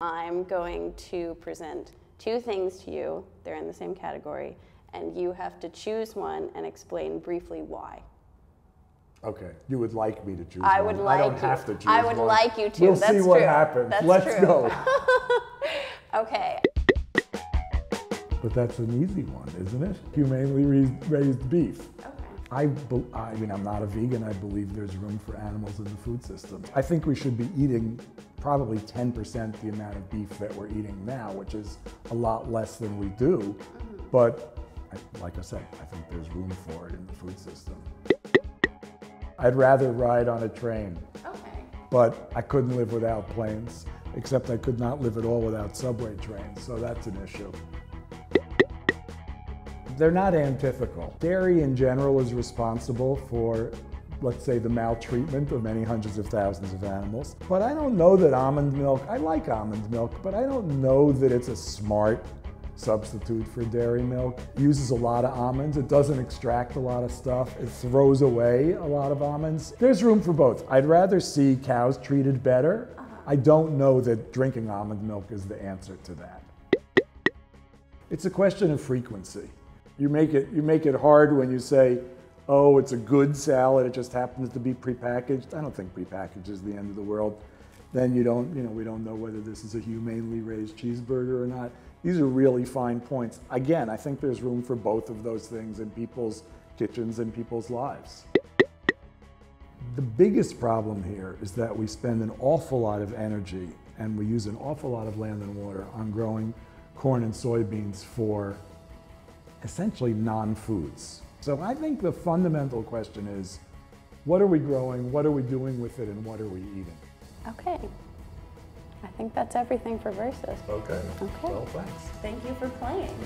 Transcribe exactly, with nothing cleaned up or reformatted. I'm going to present two things to you. They're in the same category, and you have to choose one and explain briefly why. Okay. You would like me to choose I one. Would like I don't you. have to choose one. I would one. like you to. We'll That's see what true. happens. That's Let's true. go. Okay. But that's an easy one, isn't it? Humanely raised beef. Okay. I, be I mean, I'm not a vegan. I believe there's room for animals in the food system. I think we should be eating probably ten percent the amount of beef that we're eating now, which is a lot less than we do. Mm-hmm. But I, like I said, I think there's room for it in the food system. I'd rather ride on a train. Okay. But I couldn't live without planes, except I could not live at all without subway trains, so that's an issue. They're not antithetical. Dairy in general is responsible for, let's say, the maltreatment of many hundreds of thousands of animals. But I don't know that almond milk, I like almond milk, but I don't know that it's a smart substitute for dairy milk. It uses a lot of almonds. It doesn't extract a lot of stuff. It throws away a lot of almonds. There's room for both. I'd rather see cows treated better. I don't know that drinking almond milk is the answer to that. It's a question of frequency. You make it, you make it hard when you say, oh, it's a good salad, it just happens to be prepackaged. I don't think prepackaged is the end of the world. Then you don't, you know, we don't know whether this is a humanely raised cheeseburger or not. These are really fine points. Again, I think there's room for both of those things in people's kitchens and people's lives. The biggest problem here is that we spend an awful lot of energy and we use an awful lot of land and water on growing corn and soybeans for essentially non-foods. So I think the fundamental question is, what are we growing, what are we doing with it, and what are we eating? Okay. I think that's everything for Versus. Okay. Okay. Well, thanks. Thank you for playing.